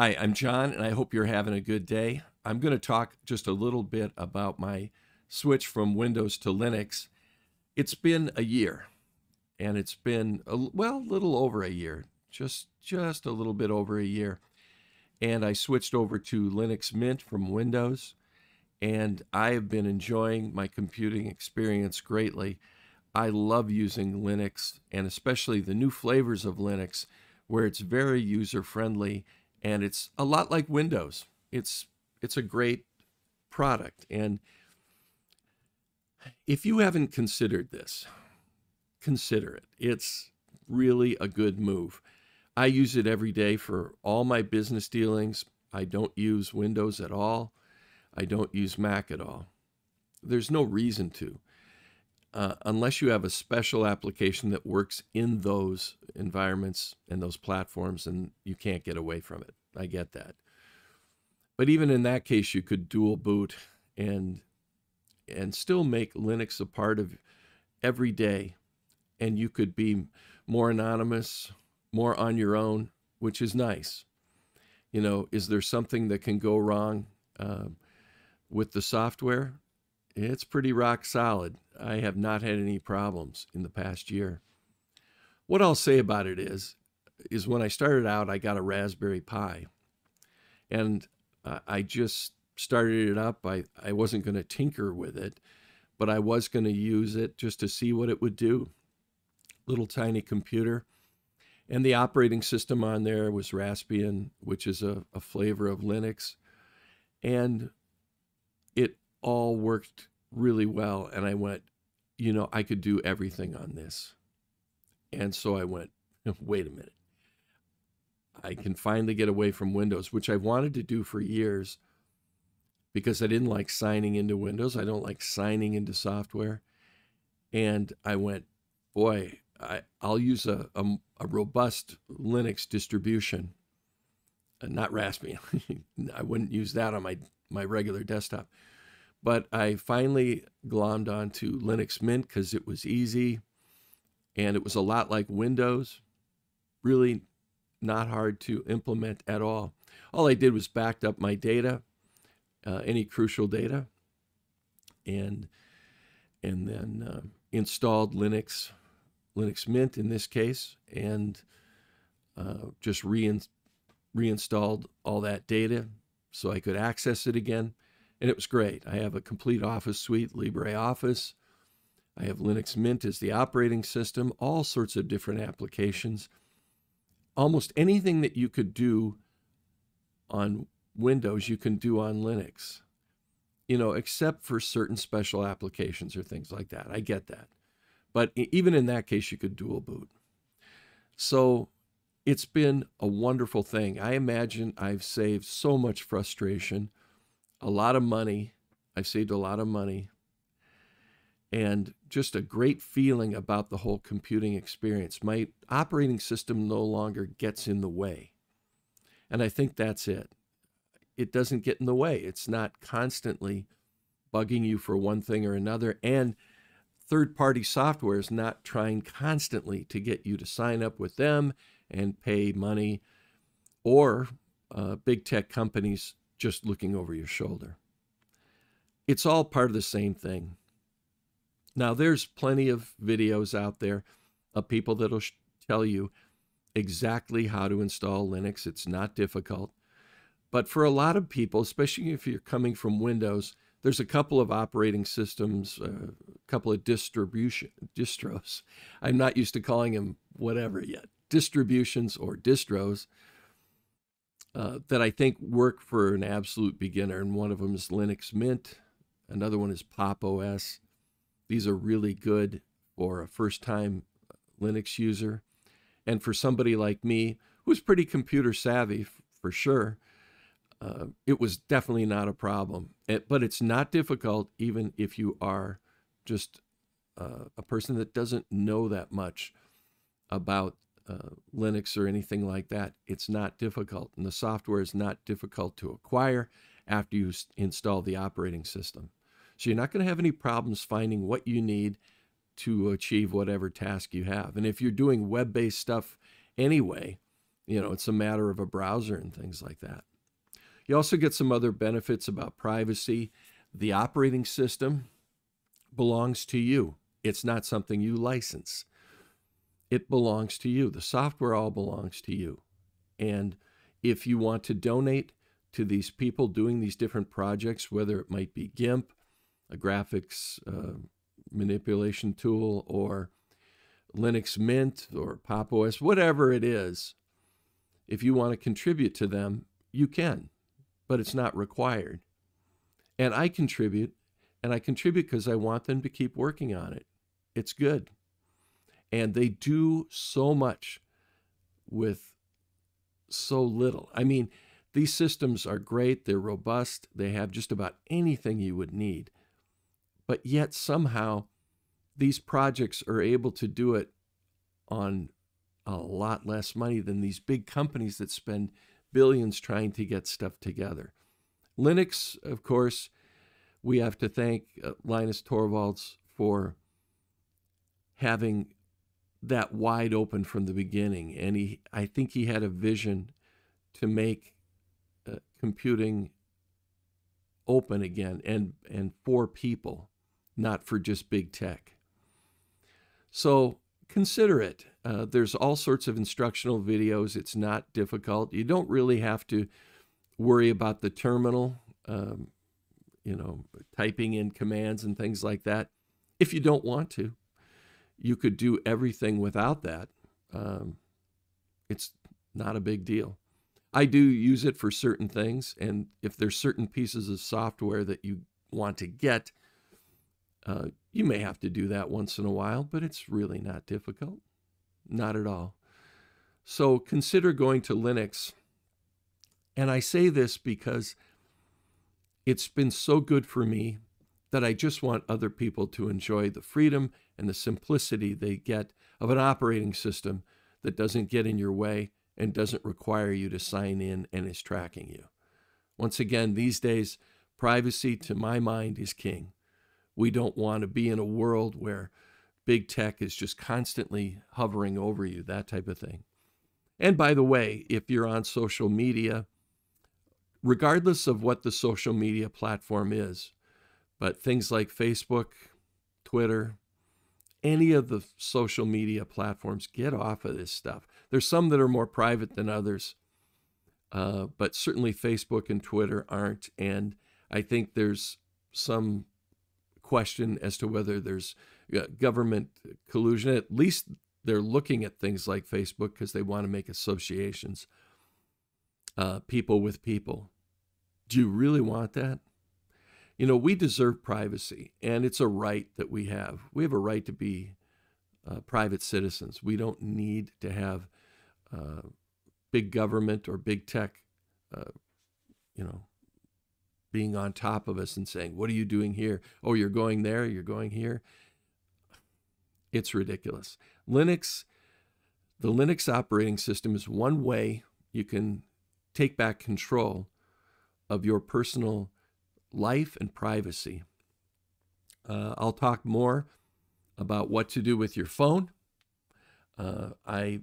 Hi, I'm John, and I hope you're having a good day. I'm going to talk just a little bit about my switch from Windows to Linux. It's been a year, and it's been, a little over a year, just a little bit over a year. And I switched over to Linux Mint from Windows, and I have been enjoying my computing experience greatly. I love using Linux, and especially the new flavors of Linux, where it's very user-friendly, and it's a lot like Windows. It's a great product. And if you haven't considered this, consider it. It's really a good move. I use it every day for all my business dealings. I don't use Windows at all. I don't use Mac at all. There's no reason to, unless you have a special application that works in those environments and those platforms, and you can't get away from it. I get that. But even in that case, you could dual boot and still make Linux a part of every day, and you could be more anonymous, more on your own, which is nice. You know, is there something that can go wrong with the software? It's pretty rock solid. I have not had any problems in the past year. What I'll say about it is when I started out, I got a Raspberry Pi, and I just started it up. I wasn't going to tinker with it, but I was going to use it just to see what it would do. Little tiny computer. And the operating system on there was Raspbian, which is a flavor of Linux. And it all worked really well. And I went, you know, I could do everything on this. And so I went, wait a minute. I can finally get away from Windows, which I wanted to do for years because I didn't like signing into Windows. I don't like signing into software. And I went, boy, I'll use a robust Linux distribution, not Raspbian. I wouldn't use that on my regular desktop. But I finally glommed onto Linux Mint because it was easy, and it was a lot like Windows. Really not hard to implement at all. All I did was backed up my data, any crucial data, and then installed Linux Mint in this case, and just reinstalled all that data so I could access it again. And it was great. I have a complete Office suite, LibreOffice. I have Linux Mint as the operating system, all sorts of different applications. Almost anything that you could do on Windows, you can do on Linux, you know, except for certain special applications or things like that. I get that. But even in that case, you could dual boot. So it's been a wonderful thing. I imagine I've saved so much frustration, a lot of money. I've saved a lot of money, and just a great feeling about the whole computing experience. My operating system no longer gets in the way. And I think that's it. It doesn't get in the way. It's not constantly bugging you for one thing or another. And third-party software is not trying constantly to get you to sign up with them and pay money, or big tech companies just looking over your shoulder. It's all part of the same thing. Now, there's plenty of videos out there of people that'll tell you exactly how to install Linux. It's not difficult. But for a lot of people, especially if you're coming from Windows, there's a couple of operating systems, a couple of distros. I'm not used to calling them whatever yet, distributions or distros, that I think work for an absolute beginner. And one of them is Linux Mint. Another one is Pop!_OS. These are really good for a first-time Linux user. And for somebody like me, who's pretty computer savvy for sure, it was definitely not a problem. But it's not difficult, even if you are just a person that doesn't know that much about Linux or anything like that. It's not difficult, and the software is not difficult to acquire after you install the operating system. So you're not going to have any problems finding what you need to achieve whatever task you have. And if you're doing web-based stuff anyway, you know, it's a matter of a browser and things like that. You also get some other benefits about privacy. The operating system belongs to you. It's not something you license. It belongs to you. The software all belongs to you. And if you want to donate to these people doing these different projects, whether it might be GIMP, a graphics manipulation tool, or Linux Mint, or Pop!_OS, whatever it is, if you want to contribute to them, you can, but it's not required. And I contribute, because I want them to keep working on it. It's good. And they do so much with so little. I mean, these systems are great. They're robust. They have just about anything you would need. But yet somehow these projects are able to do it on a lot less money than these big companies that spend billions trying to get stuff together. Linux, of course, we have to thank Linus Torvalds for having that wide open from the beginning. And I think he had a vision to make computing open again and for people, not for just big tech. So consider it. There's all sorts of instructional videos. It's not difficult. You don't really have to worry about the terminal, you know, typing in commands and things like that. If you don't want to, you could do everything without that. It's not a big deal. I do use it for certain things, and if there's certain pieces of software that you want to get, you may have to do that once in a while, but it's really not difficult. Not at all. So consider going to Linux. And I say this because it's been so good for me that I just want other people to enjoy the freedom and the simplicity they get of an operating system that doesn't get in your way and doesn't require you to sign in and is tracking you. Once again, these days, privacy, to my mind, is king. We don't want to be in a world where big tech is just constantly hovering over you, that type of thing. And by the way, if you're on social media, regardless of what the social media platform is, but things like Facebook, Twitter, any of the social media platforms, get off of this stuff. There's some that are more private than others, but certainly Facebook and Twitter aren't. And I think there's some question as to whether there's government collusion. At least they're looking at things like Facebook because they want to make associations, people with people. Do you really want that? You know, we deserve privacy, and it's a right that we have. We have a right to be private citizens. We don't need to have big government or big tech, you know, being on top of us and saying, what are you doing here? Oh, you're going there, you're going here. It's ridiculous. Linux, the Linux operating system is one way you can take back control of your personal life and privacy. I'll talk more about what to do with your phone. I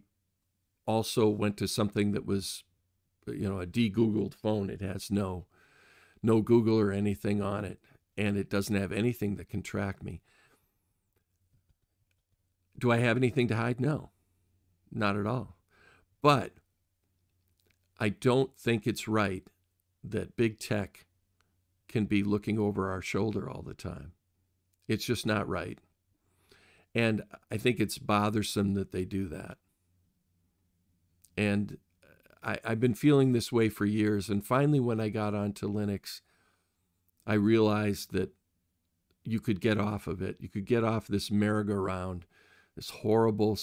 also went to something that was, you know, a de-Googled phone. It has no Google or anything on it, and it doesn't have anything that can track me. Do I have anything to hide? No, not at all. But I don't think it's right that big tech can be looking over our shoulder all the time. It's just not right. And I think it's bothersome that they do that. And I've been feeling this way for years. And finally, when I got onto Linux, I realized that you could get off of it. You could get off this merry-go-round, this horrible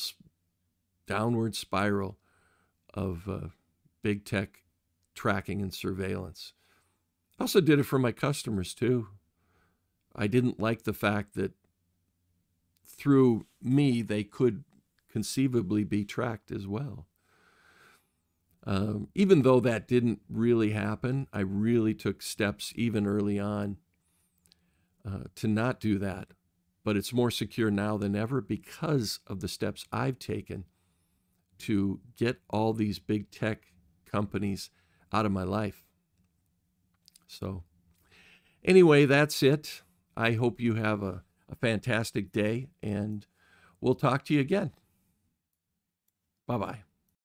downward spiral of big tech tracking and surveillance. I also did it for my customers, too. I didn't like the fact that through me, they could conceivably be tracked as well. Even though that didn't really happen, I really took steps even early on to not do that. But it's more secure now than ever because of the steps I've taken to get all these big tech companies out of my life. So anyway, that's it. I hope you have a fantastic day, and we'll talk to you again. Bye-bye.